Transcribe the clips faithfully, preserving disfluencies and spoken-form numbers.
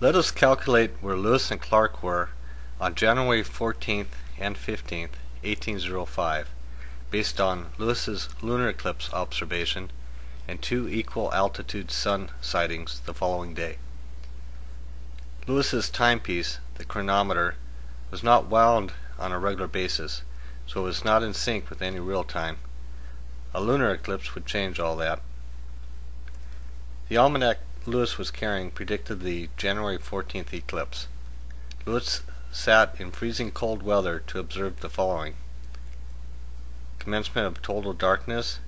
Let us calculate where Lewis and Clark were on January fourteenth and fifteenth, eighteen oh five, based on Lewis's lunar eclipse observation and two equal altitude sun sightings the following day. Lewis's timepiece, the chronometer, was not wound on a regular basis, so it was not in sync with any real time. A lunar eclipse would change all that. The almanac Lewis was carrying predicted the January fourteenth eclipse. Lewis sat in freezing cold weather to observe the following: commencement of total darkness,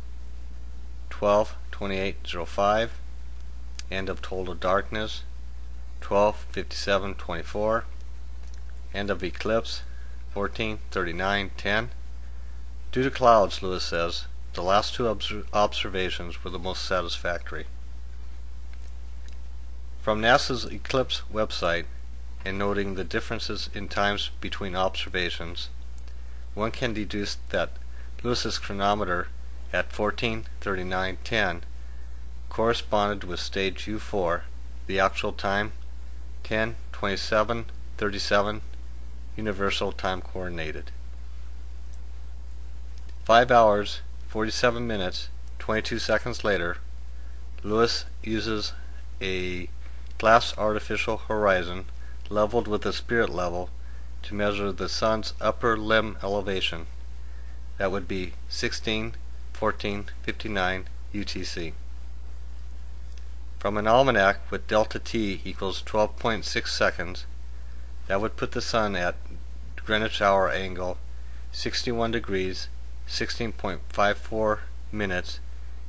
twelve twenty-eight oh five, end of total darkness, twelve fifty-seven twenty-four, end of eclipse, fourteen thirty-nine ten. Due to clouds, Lewis says, the last two obs observations were the most satisfactory. From NASA's eclipse website, and noting the differences in times between observations, one can deduce that Lewis's chronometer at fourteen thirty-nine ten corresponded with stage U four, the actual time ten twenty-seven thirty-seven, universal time coordinated. five hours forty-seven minutes twenty-two seconds later, Lewis uses a glass artificial horizon leveled with the spirit level to measure the sun's upper limb elevation. That would be sixteen fourteen fifty-nine U T C. From an almanac with delta T equals twelve point six seconds, that would put the sun at Greenwich hour angle sixty-one degrees sixteen point five four minutes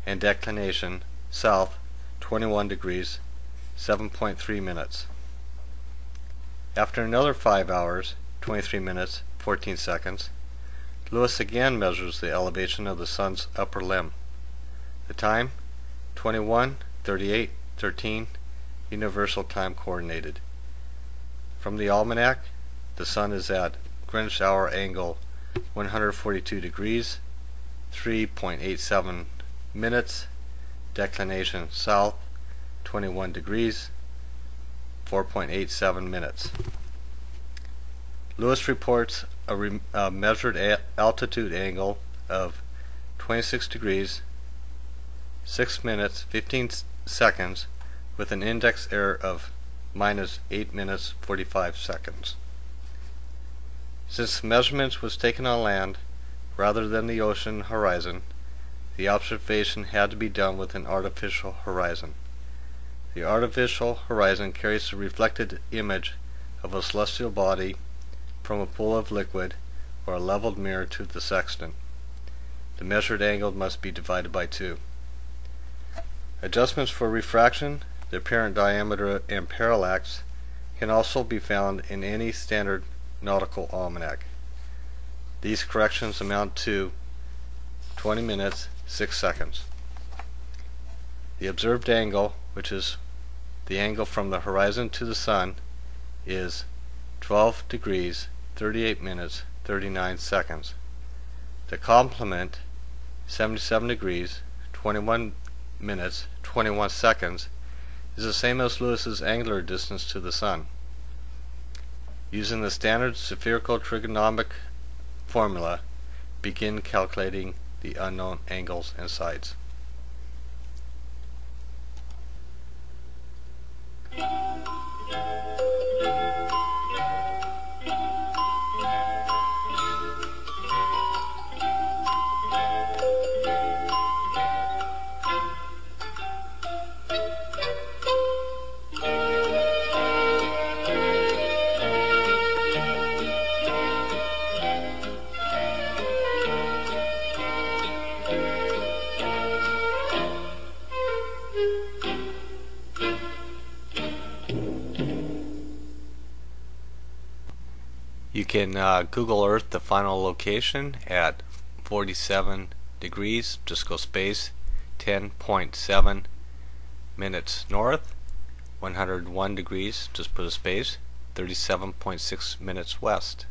and declination south twenty-one degrees seven point three minutes. After another five hours twenty-three minutes fourteen seconds, Lewis again measures the elevation of the sun's upper limb. The time twenty-one thirty-eight thirteen, universal time coordinated. From the almanac, the sun is at Greenwich hour angle one hundred forty-two degrees three point eight seven minutes, declination south twenty-one degrees four point eight seven minutes. Lewis reports a, re a measured a altitude angle of twenty-six degrees six minutes fifteen seconds with an index error of minus eight minutes forty-five seconds. Since the measurements was taken on land rather than the ocean horizon, the observation had to be done with an artificial horizon. The artificial horizon carries the reflected image of a celestial body from a pool of liquid or a leveled mirror to the sextant. The measured angle must be divided by two. Adjustments for refraction, the apparent diameter, and parallax can also be found in any standard nautical almanac. These corrections amount to twenty minutes six seconds. The observed angle, which is the angle from the horizon to the sun, is twelve degrees thirty-eight minutes thirty-nine seconds. The complement, seventy-seven degrees twenty-one minutes twenty-one seconds, is the same as Lewis's angular distance to the sun. Using the standard spherical trigonomic formula, begin calculating the unknown angles and sides. You can uh, Google Earth the final location at forty-seven degrees, just go space, ten point seven minutes north, one hundred one degrees, just put a space, thirty-seven point six minutes west.